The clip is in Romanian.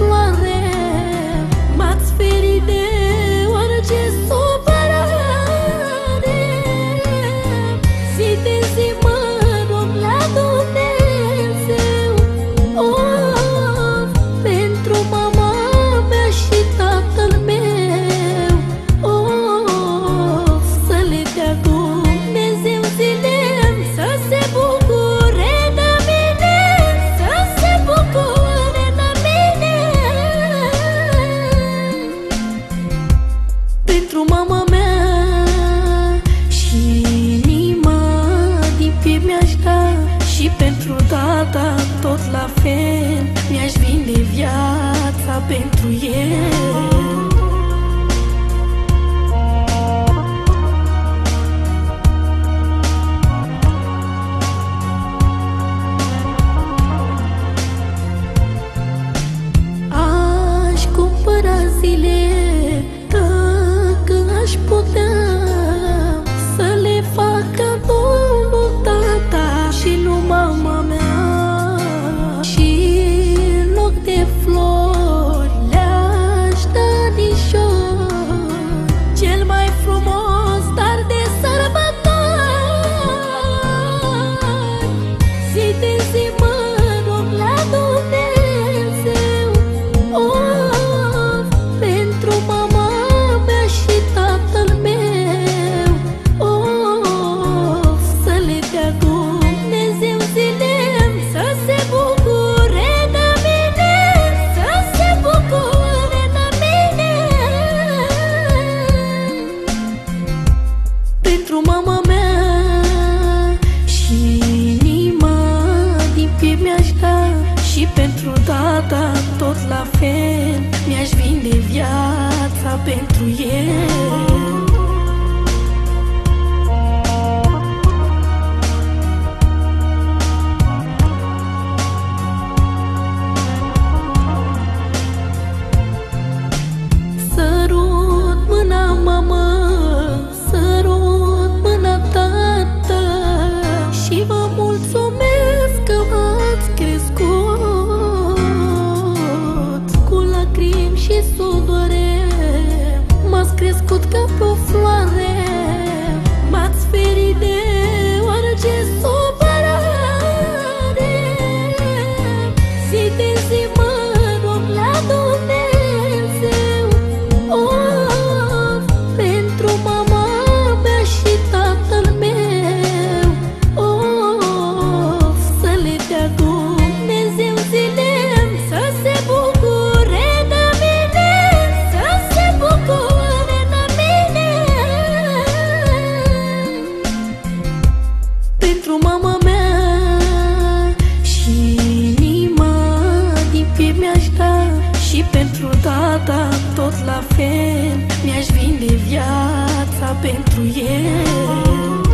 soare, m-ați ferit de orice supărare. Zi de zi mă duc la Dumnezeu, oh, pentru mama mea și tatăl meu, oh, să le dea Dumnezeu zile-mi să se bucure de mine, să se bucure. Pentru mama mea și inima din piept mi-aș da, și pentru tata tot la fel, mi-aș vinde viața pentru el. Pentru tata tot la fel, mi-aș vinde viața pentru el. Sărut mâna mamă, sărut mâna tată, și vă mulțumesc că ați crescut și sudore, m-ați crescut ca pe o floare, m-ați ferit de orice supărare. Zi de zi mă duc la Dumnezeu, oh, pentru mama mea și tatăl meu, oh, să le dea Dumnezeu zile-mi să se bucure. Pentru tata tot la fel, mi-aș vinde viața pentru el.